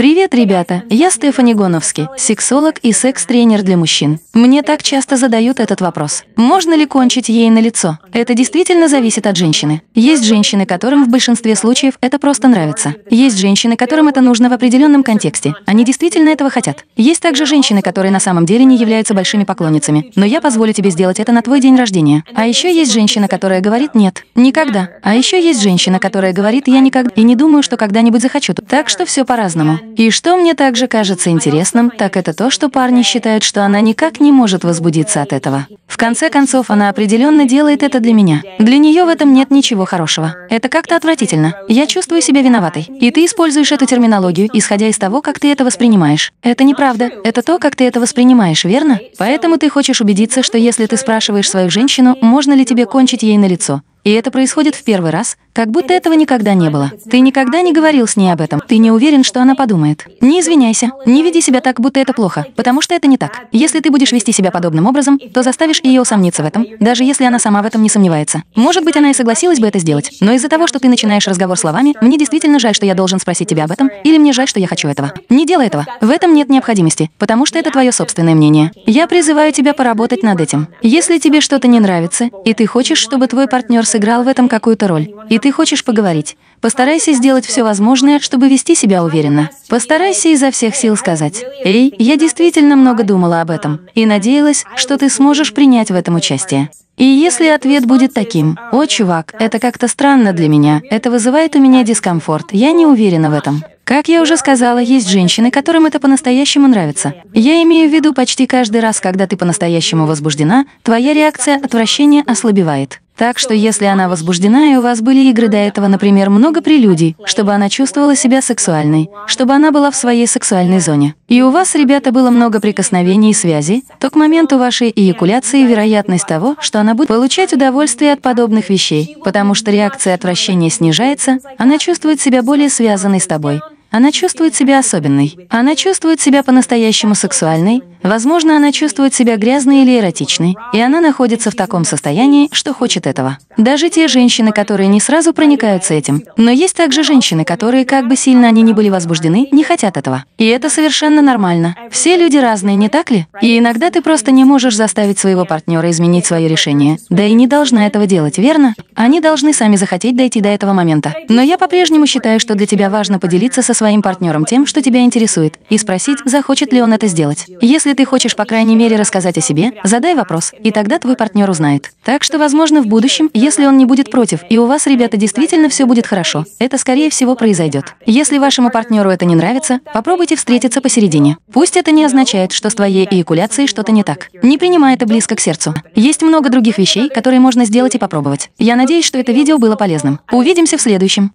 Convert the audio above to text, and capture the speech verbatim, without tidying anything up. Привет, ребята! Я Стефани Гоновский, сексолог и секс-тренер для мужчин. Мне так часто задают этот вопрос. Можно ли кончить ей на лицо? Это действительно зависит от женщины. Есть женщины, которым в большинстве случаев это просто нравится. Есть женщины, которым это нужно в определенном контексте. Они действительно этого хотят. Есть также женщины, которые на самом деле не являются большими поклонницами. Но я позволю тебе сделать это на твой день рождения. А еще есть женщина, которая говорит «нет, никогда». А еще есть женщина, которая говорит «я никогда и не думаю, что когда-нибудь захочу». Так что все по-разному. И что мне также кажется интересным, так это то, что парни считают, что она никак не может возбудиться от этого. В конце концов, она определенно делает это для меня. Для нее в этом нет ничего хорошего. Это как-то отвратительно. Я чувствую себя виноватой. И ты используешь эту терминологию, исходя из того, как ты это воспринимаешь. Это неправда. Это то, как ты это воспринимаешь, верно? Поэтому ты хочешь убедиться, что если ты спрашиваешь свою женщину, можно ли тебе кончить ей на лицо, и это происходит в первый раз, как будто этого никогда не было. Ты никогда не говорил с ней об этом. Ты не уверен, что она подумает. Не извиняйся. Не веди себя так, будто это плохо, потому что это не так. Если ты будешь вести себя подобным образом, то заставишь ее усомниться в этом, даже если она сама в этом не сомневается. Может быть, она и согласилась бы это сделать, но из-за того, что ты начинаешь разговор словами «мне действительно жаль, что я должен спросить тебя об этом», или «мне жаль, что я хочу этого». Не делай этого. В этом нет необходимости, потому что это твое собственное мнение. Я призываю тебя поработать над этим. Если тебе что-то не нравится, и ты хочешь, чтобы твой партнер сыграл в этом какую-то роль, и ты хочешь поговорить, постарайся сделать все возможное, чтобы вести себя уверенно. Постарайся изо всех сил сказать: «Эй, я действительно много думала об этом и надеялась, что ты сможешь принять в этом участие». И если ответ будет таким: «О, чувак, это как-то странно для меня, это вызывает у меня дискомфорт, я не уверена в этом». Как я уже сказала, есть женщины, которым это по-настоящему нравится. Я имею в виду, почти каждый раз, когда ты по-настоящему возбуждена, твоя реакция отвращения ослабевает. Так что если она возбуждена, и у вас были игры до этого, например, много прелюдий, чтобы она чувствовала себя сексуальной, чтобы она была в своей сексуальной зоне, и у вас, ребята, было много прикосновений и связи, то к моменту вашей эякуляции вероятность того, что она будет получать удовольствие от подобных вещей, потому что реакция отвращения снижается, она чувствует себя более связанной с тобой. Она чувствует себя особенной. Она чувствует себя по-настоящему сексуальной. Возможно, она чувствует себя грязной или эротичной. И она находится в таком состоянии, что хочет этого. Даже те женщины, которые не сразу проникаются этим. Но есть также женщины, которые, как бы сильно они ни были возбуждены, не хотят этого. И это совершенно нормально. Все люди разные, не так ли? И иногда ты просто не можешь заставить своего партнера изменить свое решение. Да и не должна этого делать, верно? Они должны сами захотеть дойти до этого момента. Но я по-прежнему считаю, что для тебя важно поделиться со своим партнером тем, что тебя интересует, и спросить, захочет ли он это сделать. Если ты хочешь, по крайней мере, рассказать о себе, задай вопрос, и тогда твой партнер узнает. Так что, возможно, в будущем, если он не будет против, и у вас, ребята, действительно все будет хорошо, это, скорее всего, произойдет. Если вашему партнеру это не нравится, попробуйте встретиться посередине. Пусть это не означает, что с твоей эякуляцией что-то не так. Не принимай это близко к сердцу. Есть много других вещей, которые можно сделать и попробовать. Я надеюсь, что это видео было полезным. Увидимся в следующем.